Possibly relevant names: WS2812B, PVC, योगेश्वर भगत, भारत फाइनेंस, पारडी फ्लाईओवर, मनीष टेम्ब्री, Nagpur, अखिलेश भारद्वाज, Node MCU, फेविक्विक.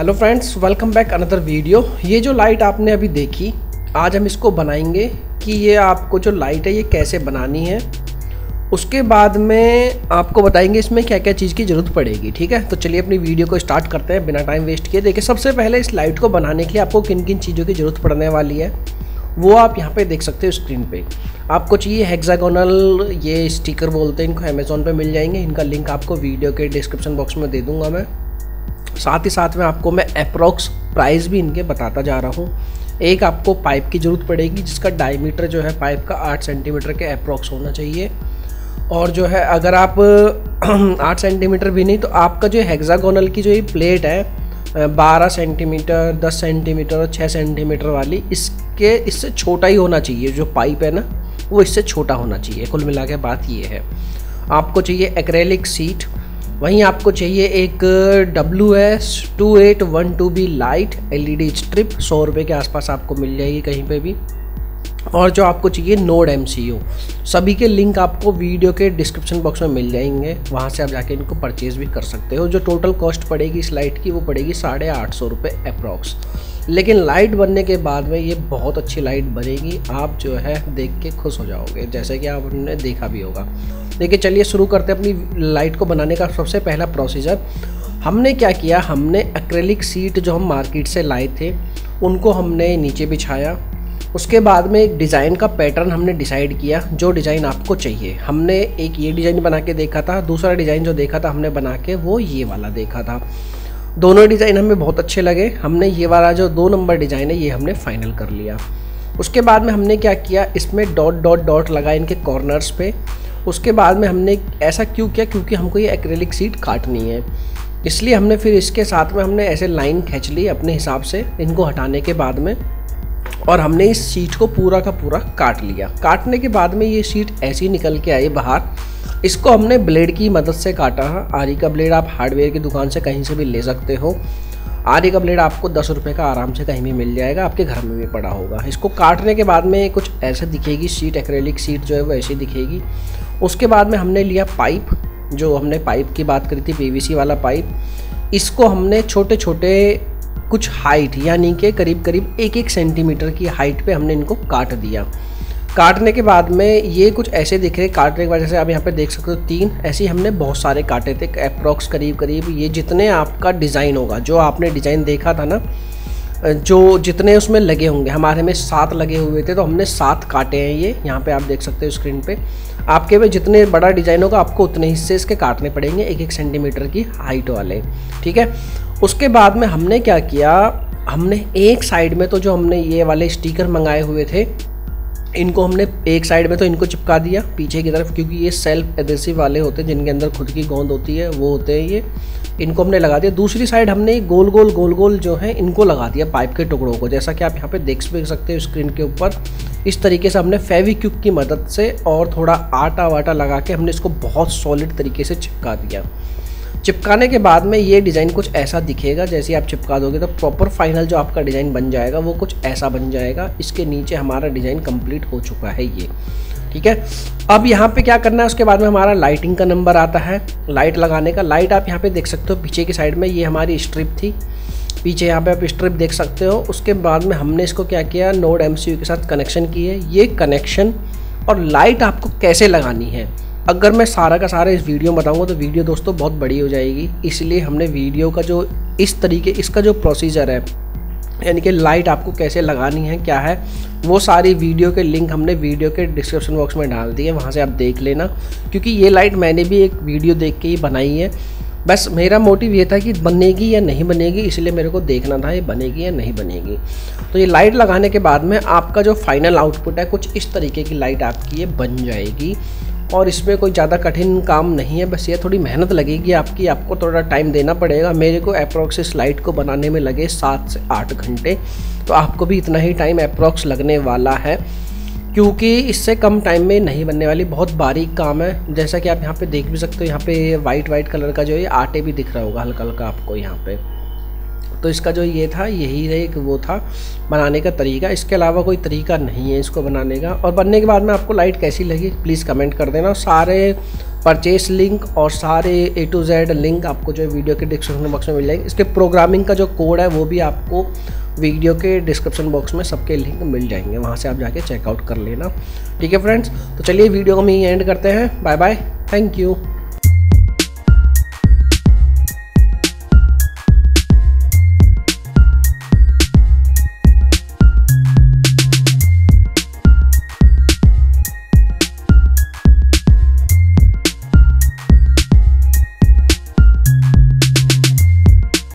Hello friends, welcome back another video. ये जो light आपने अभी देखी, आज हम इसको बनाएंगे कि ये आपको जो लाइट है ये कैसे बनानी है। उसके बाद में आपको बताएंगे इसमें क्या क्या चीज़ की ज़रूरत पड़ेगी। ठीक है, तो चलिए अपनी वीडियो को स्टार्ट करते हैं बिना टाइम वेस्ट किए। देखिए, सबसे पहले इस लाइट को बनाने के लिए आपको किन किन चीज़ों की ज़रूरत पड़ने वाली है वो आप यहाँ पे देख सकते हो स्क्रीन पे। आपको चाहिए हेक्सागोनल ये स्टिकर बोलते हैं इनको, अमेज़ॉन पे मिल जाएंगे। इनका लिंक आपको वीडियो के डिस्क्रिप्शन बॉक्स में दे दूंगा मैं। साथ ही साथ में आपको मैं अप्रॉक्स प्राइस भी इनके बताता जा रहा हूँ। एक आपको पाइप की ज़रूरत पड़ेगी जिसका डायमीटर जो है पाइप का 8 सेंटीमीटर के अप्रॉक्स होना चाहिए। और जो है अगर आप 8 सेंटीमीटर भी नहीं तो आपका जो हेक्सागोनल की जो ये प्लेट है 12 सेंटीमीटर, 10 सेंटीमीटर और 6 सेंटीमीटर वाली, इसके इससे छोटा ही होना चाहिए। जो पाइप है ना वो इससे छोटा होना चाहिए। कुल मिला के बात ये है। आपको चाहिए एक्रेलिक सीट। वहीं आपको चाहिए एक WS2812B लाइट LED स्ट्रिप, 100 रुपये के आसपास आपको मिल जाएगी कहीं पे भी। और जो आपको चाहिए नोड MCU, सभी के लिंक आपको वीडियो के डिस्क्रिप्शन बॉक्स में मिल जाएंगे। वहाँ से आप जाके इनको परचेज़ भी कर सकते हो। जो टोटल कॉस्ट पड़ेगी इस लाइट की वो पड़ेगी 850 रुपये अप्रॉक्स। लेकिन लाइट बनने के बाद में ये बहुत अच्छी लाइट बनेगी, आप जो है देख के खुश हो जाओगे, जैसे कि आपने देखा भी होगा। देखिए, चलिए शुरू करते हैं अपनी लाइट को बनाने का। सबसे पहला प्रोसीजर हमने क्या किया, हमने एक्रेलिक सीट जो हम मार्केट से लाए थे उनको हमने नीचे बिछाया। उसके बाद में एक डिज़ाइन का पैटर्न हमने डिसाइड किया, जो डिज़ाइन आपको चाहिए। हमने एक ये डिज़ाइन बना के देखा था, दूसरा डिज़ाइन जो देखा था हमने बना के वो ये वाला देखा था। दोनों डिज़ाइन हमें बहुत अच्छे लगे। हमने ये वाला जो 2 नंबर डिज़ाइन है ये हमने फाइनल कर लिया। उसके बाद में हमने क्या किया, इसमें डॉट डॉट डॉट लगाए इनके कॉर्नर्स पे। उसके बाद में हमने ऐसा क्यों किया, क्योंकि हमको ये एक्रेलिक सीट काटनी है, इसलिए हमने फिर इसके साथ में हमने ऐसे लाइन खींच ली अपने हिसाब से इनको हटाने के बाद में। और हमने इस सीट को पूरा का पूरा काट लिया। काटने के बाद में ये सीट ऐसी निकल के आई बाहर। इसको हमने ब्लेड की मदद से काटा है। आरी का ब्लेड आप हार्डवेयर की दुकान से कहीं से भी ले सकते हो। आरी का ब्लेड आपको 10 रुपये का आराम से कहीं भी मिल जाएगा, आपके घर में भी पड़ा होगा। इसको काटने के बाद में कुछ ऐसे दिखेगी सीट, एक्रेलिक सीट जो है वो ऐसी दिखेगी। उसके बाद में हमने लिया पाइप, जो हमने पाइप की बात करी थी PVC वाला पाइप। इसको हमने छोटे छोटे कुछ हाइट, यानी कि करीब करीब 1-1 सेंटीमीटर की हाइट पे हमने इनको काट दिया। काटने के बाद में ये कुछ ऐसे दिख रहे। काटने की वजह से आप यहाँ पे देख सकते हो 3 ऐसे ही हमने बहुत सारे काटे थे अप्रॉक्स करीब करीब। ये जितने आपका डिज़ाइन होगा, जो आपने डिज़ाइन देखा था ना, जो जितने उसमें लगे होंगे, हमारे में 7 लगे हुए थे तो हमने 7 काटे हैं। ये यहाँ पे आप देख सकते हो स्क्रीन पे। आपके में जितने बड़ा डिज़ाइन होगा आपको उतने हिस्से इसके काटने पड़ेंगे, 1-1 सेंटीमीटर की हाइट वाले। ठीक है, उसके बाद में हमने क्या किया, हमने एक साइड में तो जो हमने ये वाले स्टिकर मंगाए हुए थे इनको हमने एक साइड में तो इनको चिपका दिया पीछे की तरफ, क्योंकि ये सेल्फ एडेसिव वाले होते हैं जिनके अंदर खुद की गोंद होती है, वो होते हैं ये। इनको हमने लगा दिया। दूसरी साइड हमने गोल गोल जो है इनको लगा दिया पाइप के टुकड़ों को, जैसा कि आप यहाँ पे देख सकते हो स्क्रीन के ऊपर। इस तरीके से हमने फेविक्विक की मदद से और थोड़ा आटा वाटा लगा के हमने इसको बहुत सॉलिड तरीके से चिपका दिया। चिपकाने के बाद में ये डिज़ाइन कुछ ऐसा दिखेगा। जैसे आप चिपका दोगे तो प्रॉपर फाइनल जो आपका डिज़ाइन बन जाएगा वो कुछ ऐसा बन जाएगा। इसके नीचे हमारा डिज़ाइन कंप्लीट हो चुका है ये। ठीक है, अब यहाँ पे क्या करना है, उसके बाद में हमारा लाइटिंग का नंबर आता है, लाइट लगाने का। लाइट आप यहाँ पे देख सकते हो पीछे की साइड में, ये हमारी स्ट्रिप थी पीछे, यहाँ पे आप स्ट्रिप देख सकते हो। उसके बाद में हमने इसको क्या किया, नोड MCU के साथ कनेक्शन किए। ये कनेक्शन और लाइट आपको कैसे लगानी है, अगर मैं सारा का सारा इस वीडियो में बताऊँगा तो वीडियो दोस्तों बहुत बड़ी हो जाएगी, इसलिए हमने वीडियो का जो इस तरीके इसका जो प्रोसीजर है, यानी कि लाइट आपको कैसे लगानी है क्या है, वो सारी वीडियो के लिंक हमने वीडियो के डिस्क्रिप्शन बॉक्स में डाल दिए, वहाँ से आप देख लेना। क्योंकि ये लाइट मैंने भी एक वीडियो देख के ही बनाई है। बस मेरा मोटिव ये था कि बनेगी या नहीं बनेगी, इसलिए मेरे को देखना था ये बनेगी या नहीं बनेगी। तो ये लाइट लगाने के बाद में आपका जो फाइनल आउटपुट है कुछ इस तरीके की लाइट आपकी ये बन जाएगी। और इसमें कोई ज़्यादा कठिन काम नहीं है, बस ये थोड़ी मेहनत लगेगी आपकी, आपको थोड़ा टाइम देना पड़ेगा। मेरे को अप्रॉक्स इस लाइट को बनाने में लगे 7 से 8 घंटे, तो आपको भी इतना ही टाइम अप्रॉक्स लगने वाला है, क्योंकि इससे कम टाइम में नहीं बनने वाली। बहुत बारीक काम है, जैसा कि आप यहाँ पे देख भी सकते हो। यहाँ पे वाइट कलर का जो ये आटे भी दिख रहा होगा हल्का हल्का आपको यहाँ पे। तो इसका जो ये था यही एक वो था बनाने का तरीका, इसके अलावा कोई तरीका नहीं है इसको बनाने का। और बनने के बाद में आपको लाइट कैसी लगी प्लीज़ कमेंट कर देना। सारे परचेस लिंक और सारे A to Z लिंक आपको जो है वीडियो के डिस्क्रिप्शन बॉक्स में मिल जाएंगे। इसके प्रोग्रामिंग का जो कोड है वो भी आपको वीडियो के डिस्क्रिप्शन बॉक्स में सबके लिंक मिल जाएंगे, वहाँ से आप जाके चेकआउट कर लेना। ठीक है फ्रेंड्स, तो चलिए वीडियो को हम यहीं एंड करते हैं। Bye bye, thank you.